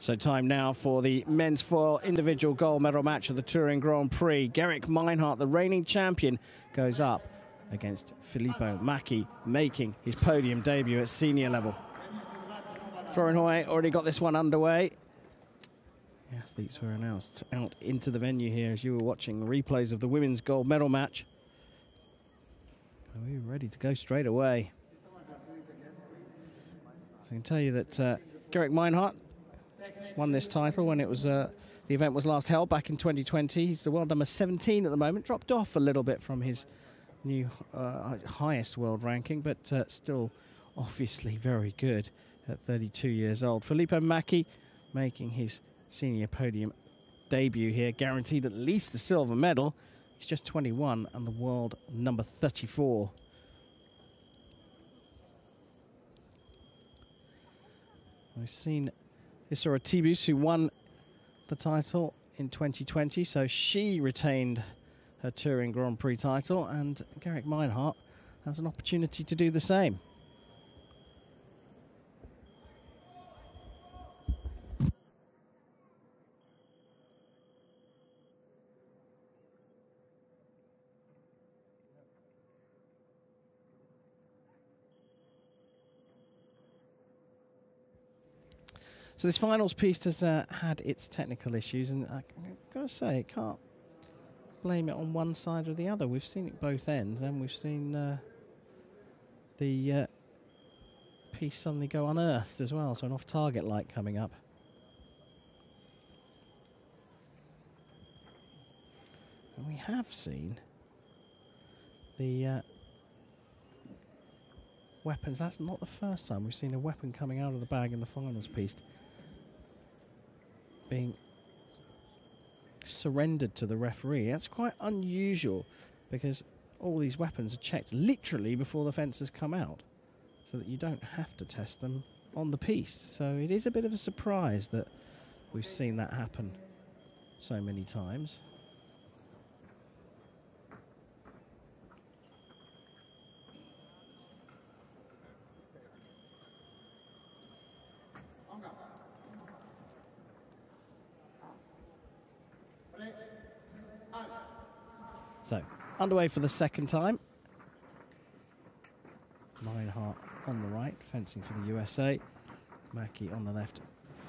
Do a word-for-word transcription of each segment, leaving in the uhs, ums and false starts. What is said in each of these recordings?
So time now for the men's foil individual gold medal match of the Turin Grand Prix. Gerek Meinhardt, the reigning champion, goes up against Filippo Macchi, making his podium debut at senior level. Florent Hohé already got this one underway. The athletes were announced out into the venue here as you were watching replays of the women's gold medal match. We were ready to go straight away. So I can tell you that uh, Gerek Meinhardt won this title when it was uh, the event was last held back in twenty twenty. He's the world number seventeen at the moment. Dropped off a little bit from his new uh, highest world ranking, but uh, still obviously very good at thirty-two years old. Filippo Macchi making his senior podium debut here, guaranteed at least the silver medal. He's just twenty-one and the world number thirty-four. We've seen Isara Tibus, who won the title in twenty twenty, so she retained her Turin Grand Prix title, and Gerek Meinhardt has an opportunity to do the same. So this finals piece has uh, had its technical issues, and I've got to say, I can't blame it on one side or the other. We've seen it both ends, and we've seen uh, the uh, piece suddenly go unearthed as well, so an off-target light coming up. And we have seen the uh, weapons. That's not the first time we've seen a weapon coming out of the bag in the finals piece being surrendered to the referee. That's quite unusual because all these weapons are checked literally before the fencers come out so that you don't have to test them on the piece. So it is a bit of a surprise that we've seen that happen so many times. So, underway for the second time. Meinhardt on the right, fencing for the U S A. Macchi on the left,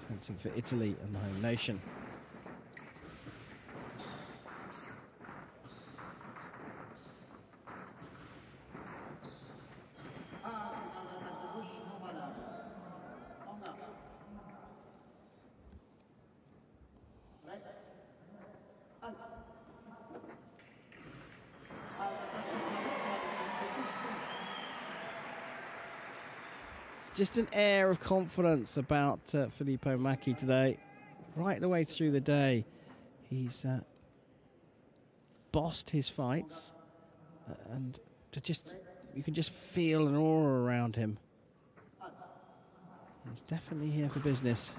fencing for Italy and the home nation. Just an air of confidence about uh, Filippo Macchi today. Right the way through the day, he's uh, bossed his fights, uh, and to just you can just feel an aura around him. He's definitely here for business.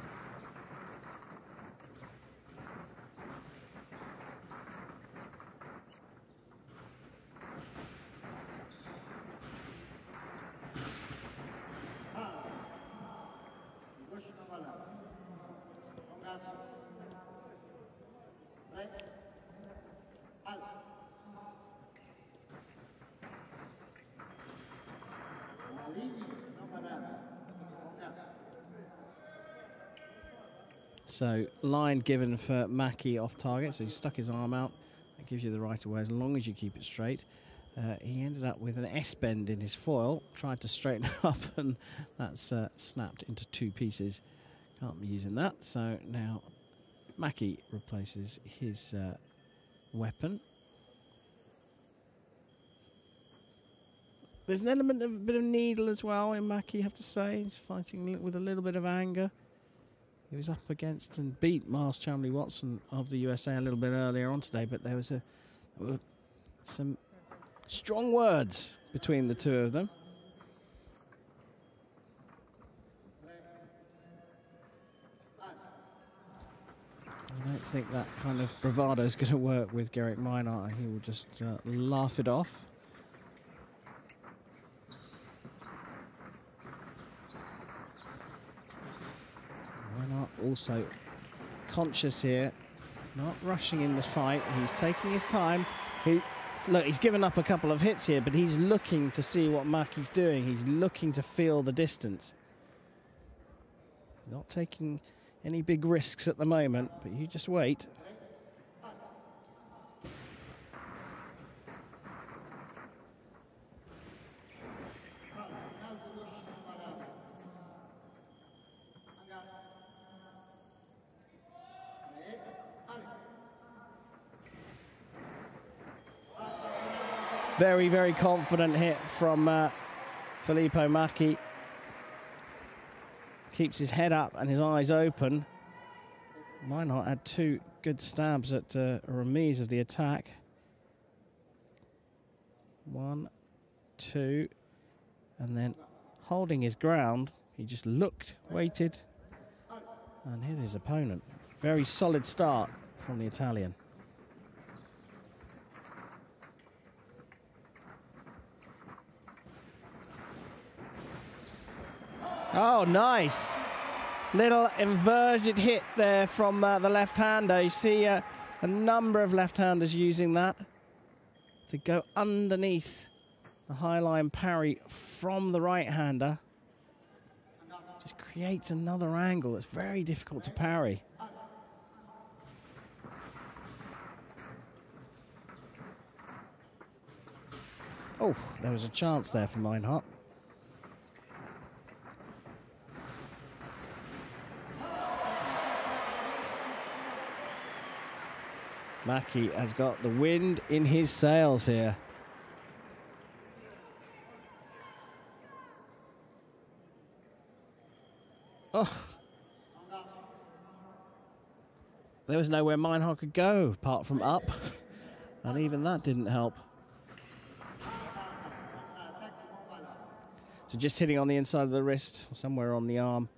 So line given for Macchi off target, so he stuck his arm out. That gives you the right of way as long as you keep it straight. Uh, he ended up with an S-bend in his foil, tried to straighten up, and that's uh, snapped into two pieces. Can't be using that, so now Macchi replaces his uh, weapon. There's an element of a bit of needle as well in Macchi, you have to say. He's fighting with a little bit of anger. He was up against and beat Miles Chamley Watson of the U S A a little bit earlier on today, but there was a, uh, some strong words between the two of them. I don't think that kind of bravado is going to work with Gerek Meinhardt. He will just uh, laugh it off. Meinhardt also conscious here, not rushing in the fight. He's taking his time. He, look, he's given up a couple of hits here, but he's looking to see what Macchi's doing. He's looking to feel the distance. Not taking any big risks at the moment, but you just wait. Very, very confident hit from uh, Filippo Macchi. Keeps his head up and his eyes open. Meinhardt had two good stabs at uh, a remise of the attack. One, two, and then holding his ground, he just looked, waited, and hit his opponent. Very solid start from the Italian. Oh, nice. Little inverted hit there from uh, the left-hander. You see uh, a number of left-handers using that to go underneath the high-line parry from the right-hander. Just creates another angle that's very difficult to parry. Oh, there was a chance there for Meinhardt. Macchi has got the wind in his sails here. Oh. There was nowhere Meinhardt could go apart from up, and even that didn't help. So just hitting on the inside of the wrist, somewhere on the arm.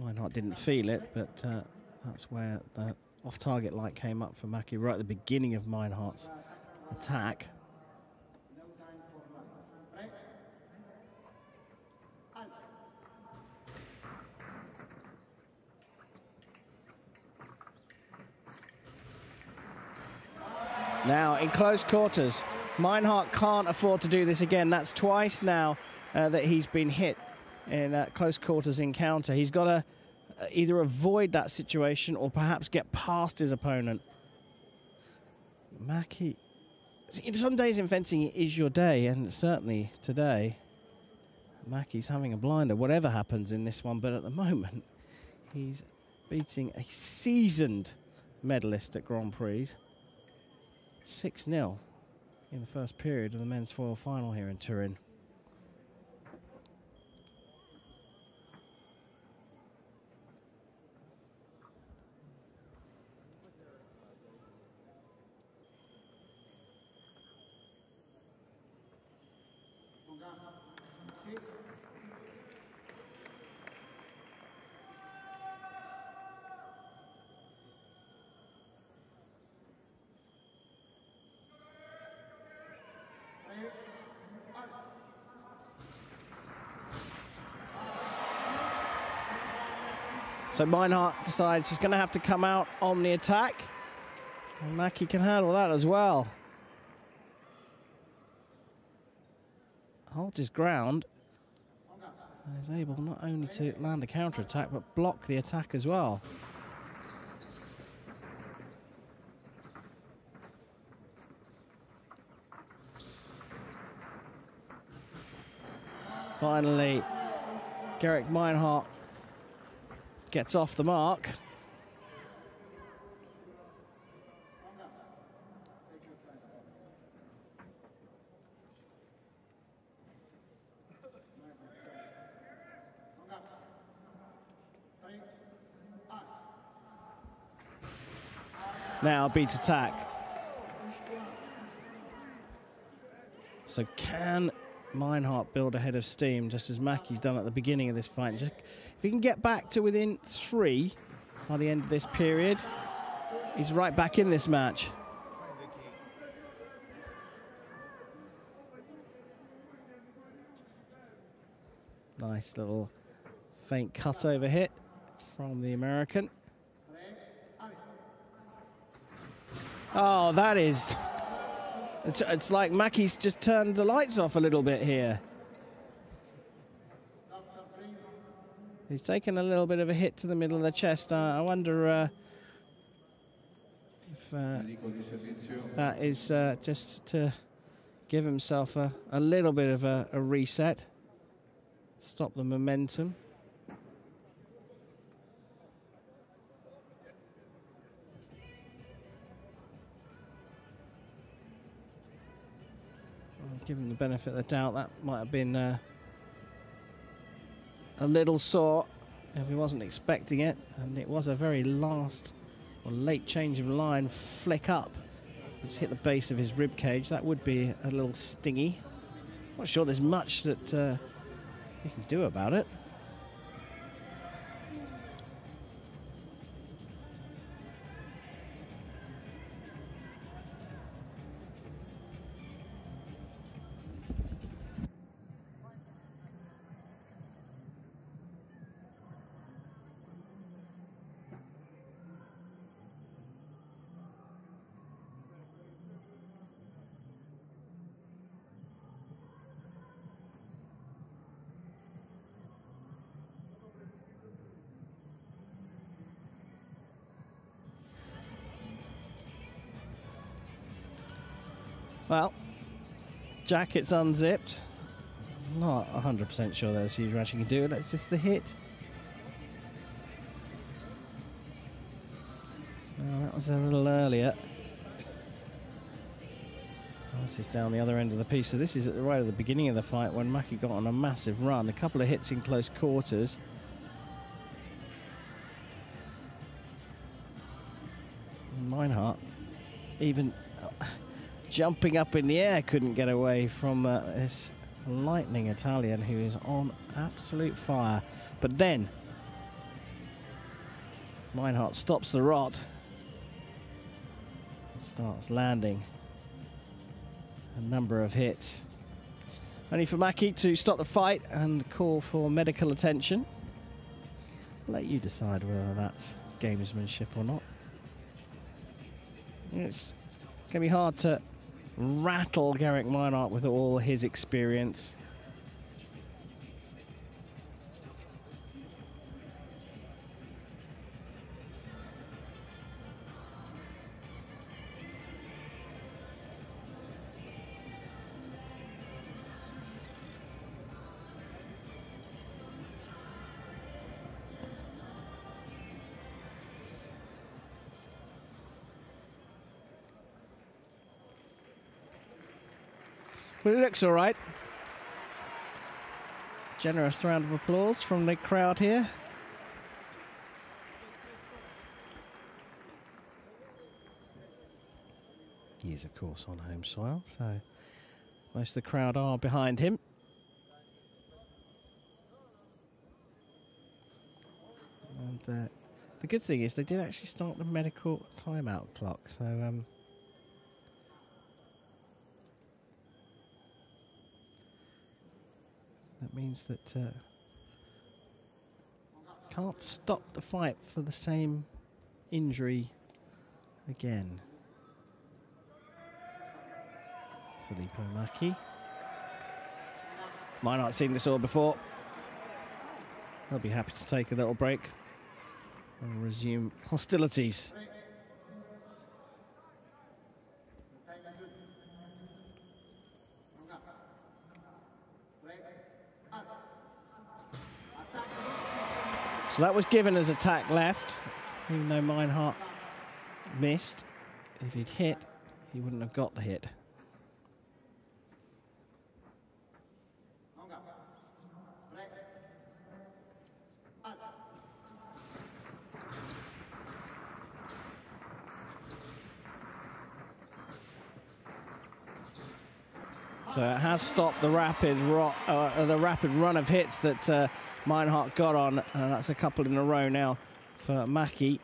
Meinhardt didn't feel it, but uh, that's where that off-target light came up for Macchi right at the beginning of Meinhardt's attack. Now, in close quarters, Meinhardt can't afford to do this again. That's twice now uh, that he's been hit in a close quarters encounter. He's got to either avoid that situation or perhaps get past his opponent. Macchi, some days in fencing it is your day, and certainly today Macchi's having a blinder, whatever happens in this one, but at the moment he's beating a seasoned medalist at Grand Prix. six nil in the first period of the men's foil final here in Turin. So Meinhardt decides he's going to have to come out on the attack. And Macchi can handle that as well. Holds his ground and is able not only to land a counter-attack, but block the attack as well. Finally, Gerek Meinhardt gets off the mark. Now beat attack. So can Meinhardt build ahead of steam, just as Macchi's done at the beginning of this fight? Just, if he can get back to within three by the end of this period, he's right back in this match. Nice little faint cutover hit from the American. Oh, that is... It's, it's like Macchi's just turned the lights off a little bit here. He's taken a little bit of a hit to the middle of the chest. Uh, I wonder uh, if uh, that is uh, just to give himself a, a little bit of a, a reset. Stop the momentum. Well, give him the benefit of the doubt. That might have been... Uh, a little sore if he wasn't expecting it, and it was a very last or late change of line flick up. Just hit the base of his rib cage. That would be a little stingy. Not sure there's much that uh, he can do about it. Well, jacket's unzipped. I'm not one hundred percent sure there's huge rush you can do. That's just the hit. Oh, that was a little earlier. Oh, this is down the other end of the piece. So this is at the right of the beginning of the fight when Macchi got on a massive run. A couple of hits in close quarters. And Meinhardt, even... jumping up in the air, couldn't get away from uh, this lightning Italian who is on absolute fire. But then Meinhardt stops the rot and starts landing a number of hits. Only for Macchi to stop the fight and call for medical attention. I'll let you decide whether that's gamesmanship or not. It's going to be hard to rattle Gerek Meinhardt with all his experience. It looks all right. Generous round of applause from the crowd here. He is, of course, on home soil, so most of the crowd are behind him. And uh, the good thing is they did actually start the medical timeout clock, so... Um, that means that uh, can't stop the fight for the same injury again. Filippo Macchi. Might not have seen this all before. I'll be happy to take a little break and resume hostilities. So that was given as attack left, even though Meinhardt missed. If he'd hit, he wouldn't have got the hit. So it has stopped the rapid, ro uh, the rapid run of hits that uh, Meinhardt got on, and uh, that's a couple in a row now for Macchi.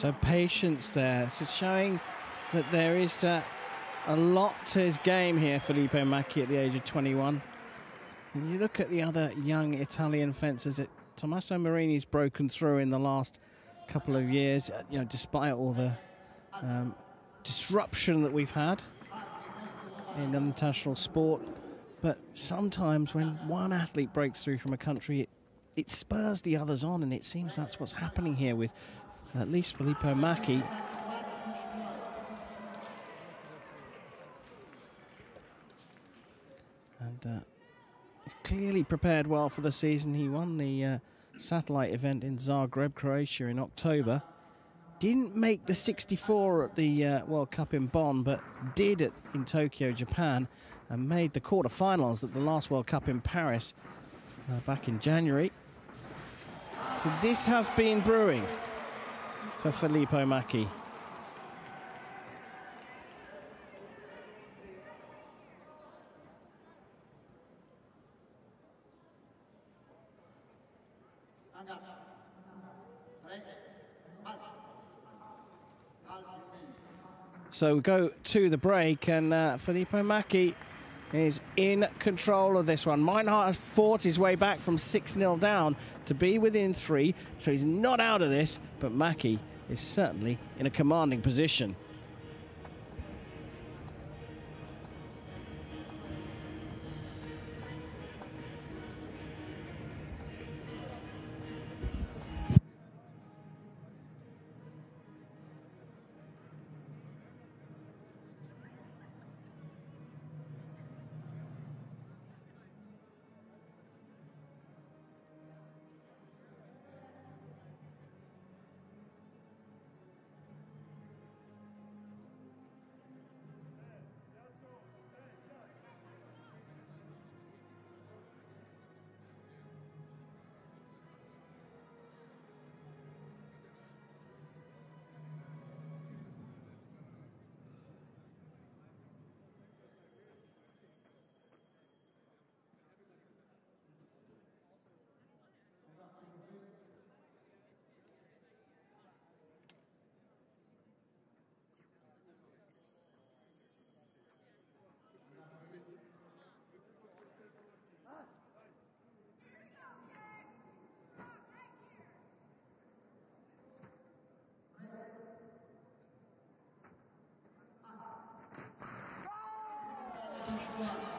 So patience there. So showing that there is uh, a lot to his game here, Filippo Macchi, at the age of twenty-one. And you look at the other young Italian fencers. It, Tommaso Marini's broken through in the last couple of years, you know, despite all the um, disruption that we've had in international sport. But sometimes when one athlete breaks through from a country, it, it spurs the others on, and it seems that's what's happening here with at least Filippo Macchi. And uh, he's clearly prepared well for the season. He won the uh, satellite event in Zagreb, Croatia in October. Didn't make the sixty-four at the uh, World Cup in Bonn, but did it in Tokyo, Japan, and made the quarterfinals at the last World Cup in Paris uh, back in January. So this has been brewing for Filippo Macchi. So we go to the break, and uh, Filippo Macchi is in control of this one. Meinhardt has fought his way back from six nil down to be within three, so he's not out of this, but Macchi is certainly in a commanding position.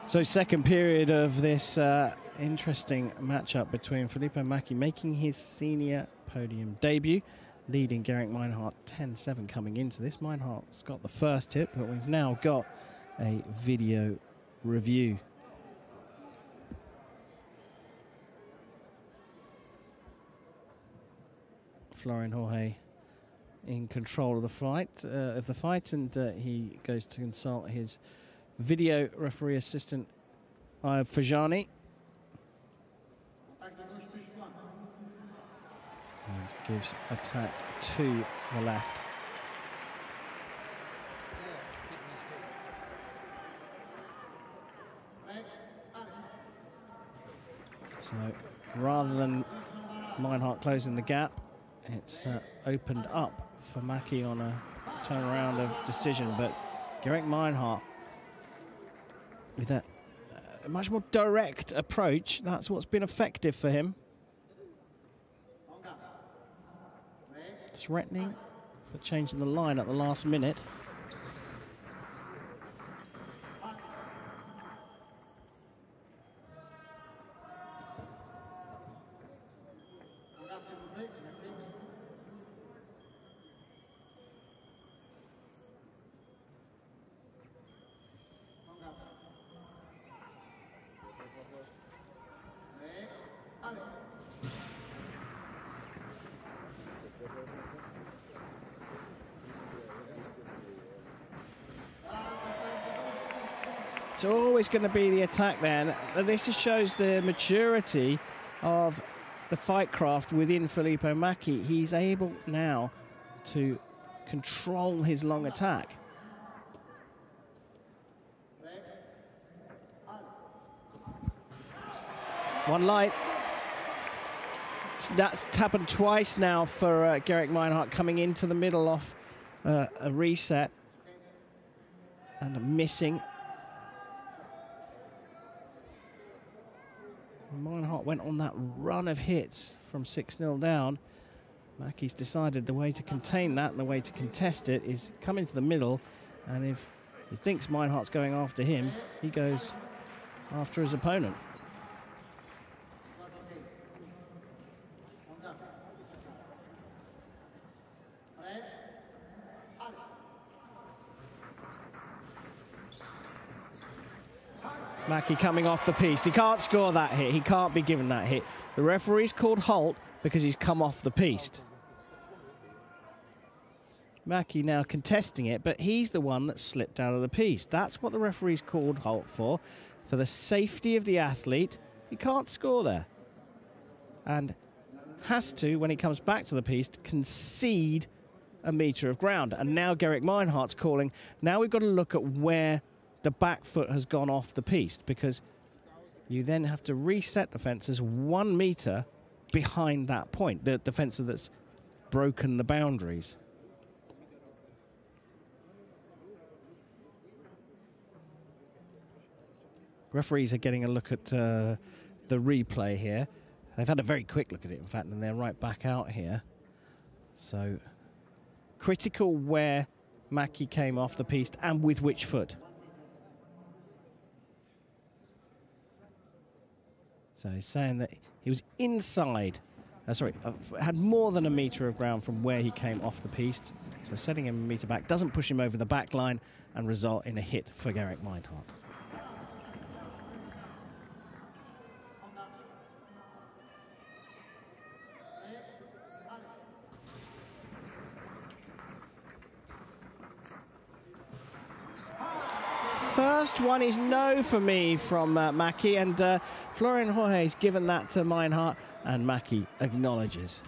So second period of this uh, interesting matchup between Filippo Macchi, making his senior podium debut, leading Gerek Meinhardt ten seven coming into this. Meinhardt's got the first hit, but we've now got a video review. Florent Hohé in control of the fight, uh, of the fight, and uh, he goes to consult his video referee assistant uh, Fajani. And gives attack to the left. So rather than Meinhardt closing the gap, it's uh, opened up for Macchi on a turnaround of decision, but Gerek Meinhardt with a uh, much more direct approach. That's what's been effective for him. Threatening, but changing the line at the last minute. It's always going to be the attack there. And this shows the maturity of the fight craft within Filippo Macchi. He's able now to control his long attack. One light. that's happened twice now for uh, Gerek Meinhardt, coming into the middle off uh, a reset and a missing. Meinhardt went on that run of hits from six nil down. Macchi's decided the way to contain that and the way to contest it is come into the middle, and if he thinks Meinhardt's going after him, he goes after his opponent. Macchi coming off the piece. He can't score that hit. He can't be given that hit. The referee's called halt because he's come off the piece. Macchi now contesting it, but he's the one that slipped out of the piece. That's what the referee's called halt for. For the safety of the athlete, he can't score there. And has to, when he comes back to the piece, to concede a metre of ground. And now Gerek Meinhardt's calling. Now we've got to look at where the back foot has gone off the piece, because you then have to reset the fences one metre behind that point, the, the fencer that's broken the boundaries. Referees are getting a look at uh, the replay here. They've had a very quick look at it, in fact, and they're right back out here. So critical where Macchi came off the piece and with which foot. So he's saying that he was inside, uh, sorry, uh, had more than a metre of ground from where he came off the piece. So setting him a metre back doesn't push him over the back line and result in a hit for Gerek Meinhardt. First one is no for me from uh, Macchi, and uh, Florian Jorge has given that to Meinhardt, and Macchi acknowledges.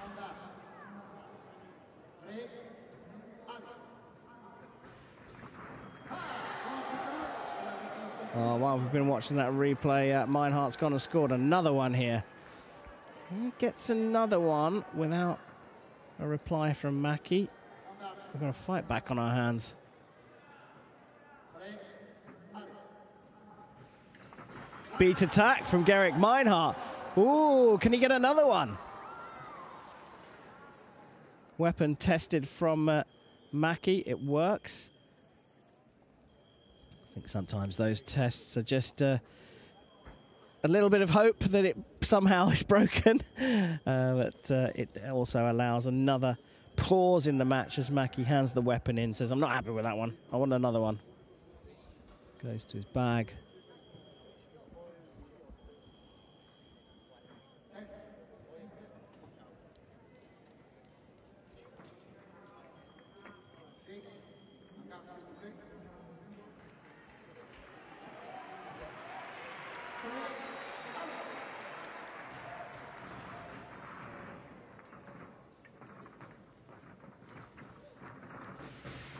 Oh, while we've been watching that replay, uh, Meinhardt's gone and scored another one here. He gets another one without a reply from Macchi. We've got a fight back on our hands. Beat attack from Gerek Meinhardt. Ooh, can he get another one? Weapon tested from uh, Macchi. It works. I think sometimes those tests are just uh, a little bit of hope that it somehow is broken. uh, but uh, it also allows another pause in the match as Macchi hands the weapon in, says, I'm not happy with that one. I want another one. Goes to his bag.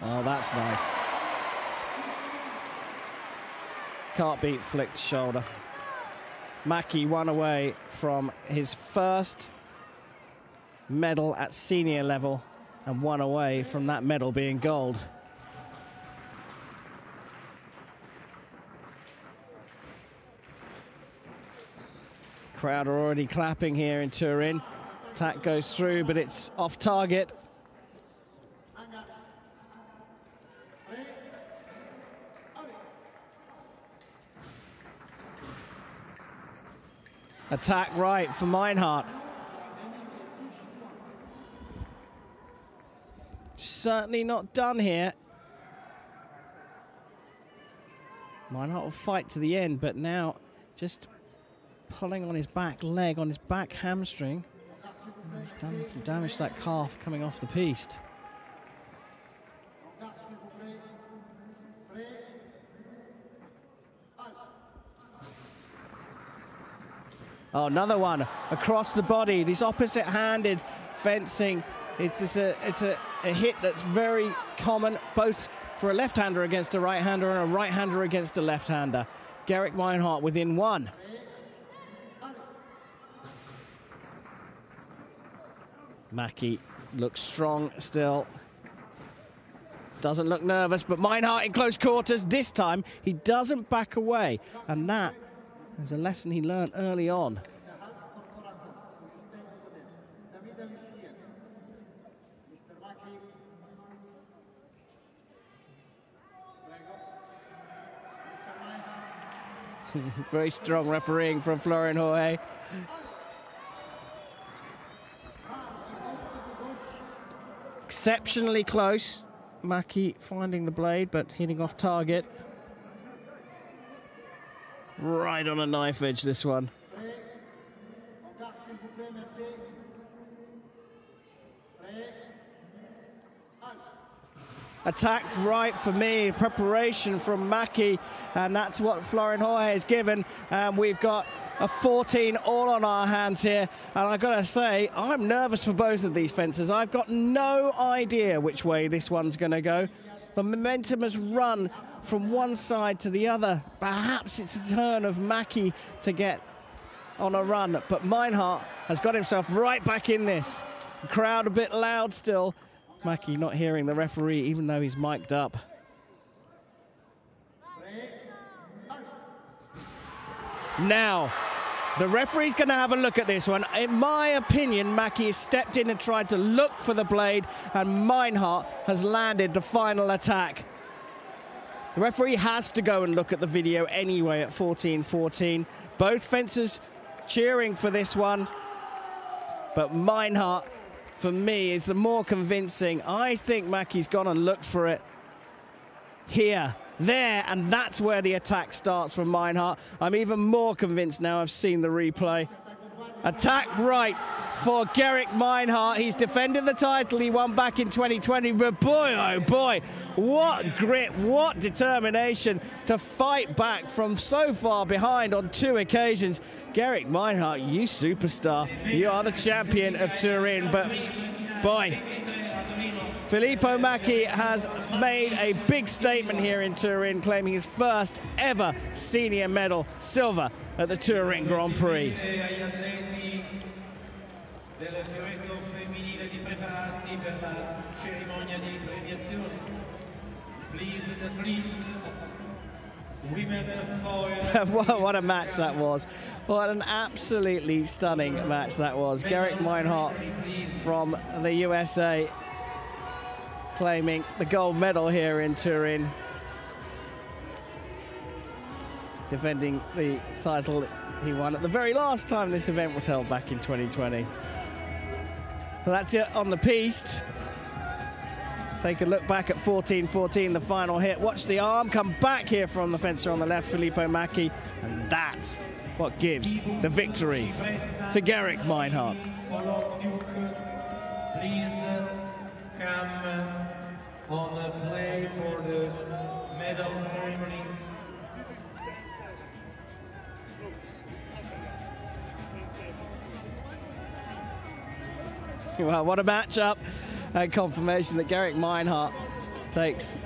Oh, that's nice. Can't beat flicked shoulder. Macchi one away from his first medal at senior level and one away from that medal being gold. Crowd are already clapping here in Turin. Attack goes through, but it's off target. Attack right for Meinhardt. Certainly not done here. Meinhardt will fight to the end, but now just pulling on his back leg, on his back hamstring. He's done some damage to that calf coming off the piece. Oh, another one across the body. These opposite-handed fencing. It's, it's, a, it's a, a hit that's very common, both for a left-hander against a right-hander and a right-hander against a left-hander. Gerek Meinhardt within one. Macchi looks strong still. Doesn't look nervous, but Meinhardt in close quarters. This time, he doesn't back away. And that is a lesson he learned early on. Very strong refereeing from Florent Hohé. Exceptionally close. Macchi finding the blade, but hitting off target. Right on a knife edge, this one. Attack right for me, preparation from Macchi, and that's what Florent Hohé has given. And we've got a fourteen all on our hands here. And I've got to say, I'm nervous for both of these fencers. I've got no idea which way this one's going to go. The momentum has run from one side to the other. Perhaps it's the turn of Macchi to get on a run, but Meinhardt has got himself right back in this. The crowd a bit loud still. Macchi not hearing the referee, even though he's mic'd up. Now, the referee's going to have a look at this one. In my opinion, Macchi has stepped in and tried to look for the blade, and Meinhardt has landed the final attack. The referee has to go and look at the video anyway at fourteen fourteen. Both fencers cheering for this one, but Meinhardt, for me, is the more convincing. I think Macchi's gone and looked for it here, there, and that's where the attack starts from Meinhardt. I'm even more convinced now I've seen the replay. Attack right for Gerek Meinhardt. He's defended the title he won back in twenty twenty, but boy, oh boy, what grit, what determination to fight back from so far behind on two occasions. Gerek Meinhardt, you superstar. You are the champion of Turin, but boy, Filippo Macchi has made a big statement here in Turin, claiming his first ever senior medal, silver, at the Turin Grand Prix. What a match that was. What an absolutely stunning match that was. Gerek Meinhardt from the U S A claiming the gold medal here in Turin, defending the title he won at the very last time this event was held back in twenty twenty. So that's it on the piste. Take a look back at fourteen fourteen, the final hit. Watch the arm come back here from the fencer on the left, Filippo Macchi, and that's what gives the victory to Gerek Meinhardt. Please come on the play for the medal ceremony. Well, what a matchup, and confirmation that Gerek Meinhardt takes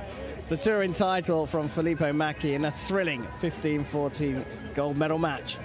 the Turin title from Filippo Macchi in a thrilling fifteen fourteen gold medal match.